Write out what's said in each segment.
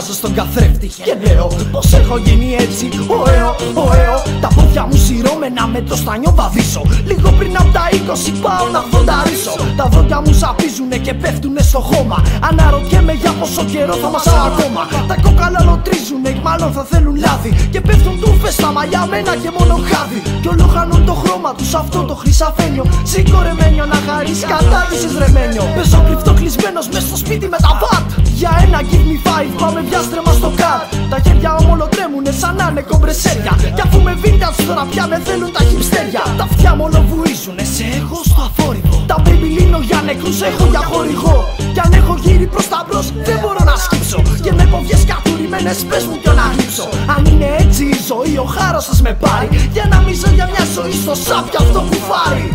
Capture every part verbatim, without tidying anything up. κοιτάζω στον καθρέφτη και λέω πως έχω γίνει έτσι. Ωραίο, ωραίο, τα πόδια μου σειρώμενα με το στανιό βαδίσω. Λίγο πριν από τα είκοσι πάω να φρονταρίσω. Τα δόντια μου σαπίζουνε και πέφτουνε στο χώμα. Αναρωτιέμαι για πόσο καιρό θα μας φάνε ακόμα. Τα κόκαλα λωτρίζουνε, μάλλον θα θέλουν λάδι. Και πέφτουν τούφες στα μαλλιά μένα και μόνο χάδι. Κι όλο χάνουν το χρώμα τους αυτό το χρυσαφένιο. Σηκωρεμένιο να χαρείς, κατάδυσες ρεμένιο. Παίζω κρυφτό κλεισμένος μες στο σπίτι με τα Watt. Για ένα give me five, πάμε βιάστρεμα στο ΚΑΤ. Τα χέρια όμολο τρέμουνε σαν να είναι κομπρεσέρια. Κι αφού με vintage τώρα πια με θέλουν τα χιπστέρια. Τα αυτιά μου όλο βουίζουνε, σε έχω στο αθόρυβο. Τα baby λύνω για νεκρούς, έχω για χορηγό. Κι αν έχω γύρι προς τα μπρος, δεν μπορώ να σκύψω. Και με ποδιές κατουρημένες, πες μου κι να γλύψω. Αν είναι έτσι η ζωή, ο χάρος σας με πάρει. Για να μη ζω για μια ζωή στο σάπι αυτό που φάρει.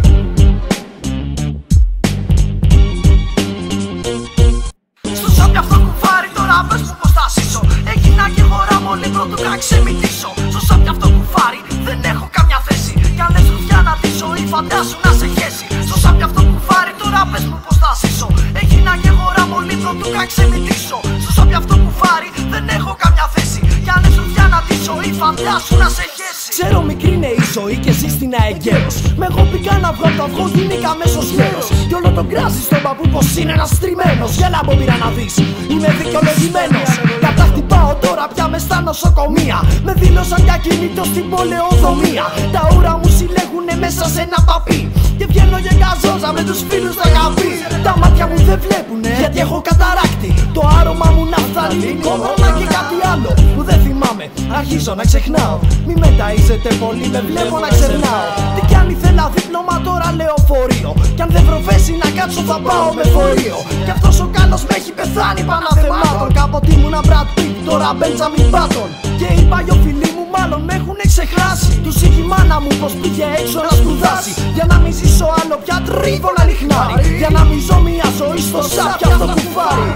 Πες μου πως θα ζήσω. Έγινα και χώρα μόλι πρώτου να ξεμητήσω. Σώσα πια αυτό που φάρει, δεν έχω καμιά θέση. Κι αν δεν σουφιά να δείσω ή φαντάσου να σε χέσει. Σώσα πια αυτό που φάρει, τώρα πες μου πως θα ζήσω. Έγινα και χώρα μόλι πρώτου να ξεμητήσω. Σώσα πια αυτό που φάρει, δεν έχω καμιά θέση. Κι αν δεν σουφιά να δείσω ή φαντάσου να σε χέσει. Ξέρω μικρή είναι η ζωή και εσύ στην αεγκαίρος. Με εγώ πήγα να βγω απ' το αυγό, γίνηκα αμέσως γέρος. Κι όλο τον κράζει στον παππού πως είναι ένας τριμμένος. Γέλα από μοίρα να δεις, είμαι δικαιολογημένος. Κατά χτυπάω τώρα πια μες στα νοσοκομεία. Με δήλωσαν για κινητό στην πολεοδομία. Τα ούρα μου συλλέγουνε μέσα σε ένα παπί. Και βγαίνω για καζόζα με τους φίλους στα ΚΑΠΗ. Τα μάτια μου δεν βλέπουνε γιατί έχω καταράκτη. Το άρωμα μου να φτάνει λιγόχρωμα και κάτι άλλο που δεν θυμάμαι. Αρχίζω να ξεχνάω. Μη μεταΐζετε πολύ, με βλέπω να ξερνάω. Τι κι αν ήθελα δίπλωμα τώρα λέω φορείο. Κι αν δεν βρω θέση να κάτσω θα πάω με φορείο. Κι αυτός ο καλός με έχει πεθάνει παναθεμάτων. Κάποτε ήμουνα Brad Pitt, τώρα Benjamin Button. Και οι παλιοφιλοί μου μάλλον με έχουν ξεχάσει. Τους είχε η μάνα μου πως πήγε έξω να σπουδάσει. Για να μην ζήσω άλλο πια τρίβολα λιχνάρι. Για να μην ζω μια ζωή στο σάπια αυτό που φάρει.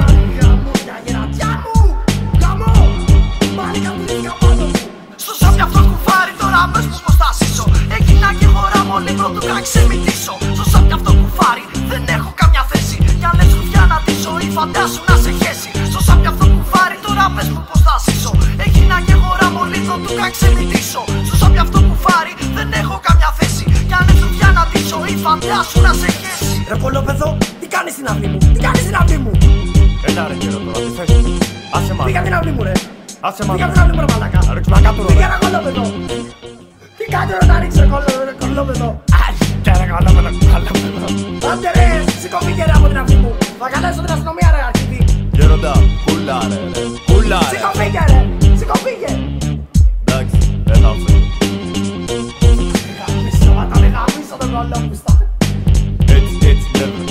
Πες μου πως θα ζήσω. Έγινα και χώρα μόλι πρώτου να ξεμητήσω. Σώσα πια αυτό που φάρει, δεν έχω καμιά θέση. Κι αν δεν σουφιά να δείσω ή φαντάσου να σε χέσει. Σώσα πια αυτό που φάρει, τώρα πες μου πως θα ζήσω. Έγινα και χώρα μόλι πρώτου να ξεμητήσω. Σώσα πια αυτό που φάρει, δεν έχω καμιά θέση. Κι αν δεν σουφιά να δείσω ή φαντάσου να σε χέσει. Ρε κολόπεδο, τι κάνεις στην αυλή μου, τι κάνεις στην αυλή μου. Έλα ρε καιρό τώρα, τι θες. Άσε μάνα. Πήγα την αυλή μου ρε. Άσε μάνα. Πήγα την αυλή μου ρε μαλάκα. Πήγα ένα κολόπεδο. Κάτω να τα ρίξω κολόπεδο. Αχ, ρε κολόπεδο, κολόπεδο. Άντε ρε, σηκωθεί και ρε από την αυλή μου. Θα καλέσω την αστυνομία ρε αρχίδι. Γέροντα, πουλά ρε, πουλά ρε. Σηκωθεί και ρε, σηκωθεί και. Εντάξει, δεν θα φύγει. Γαμίσω, θα τον γαμίσω τον κολόπεδο. Έτσι, έτσι, δεν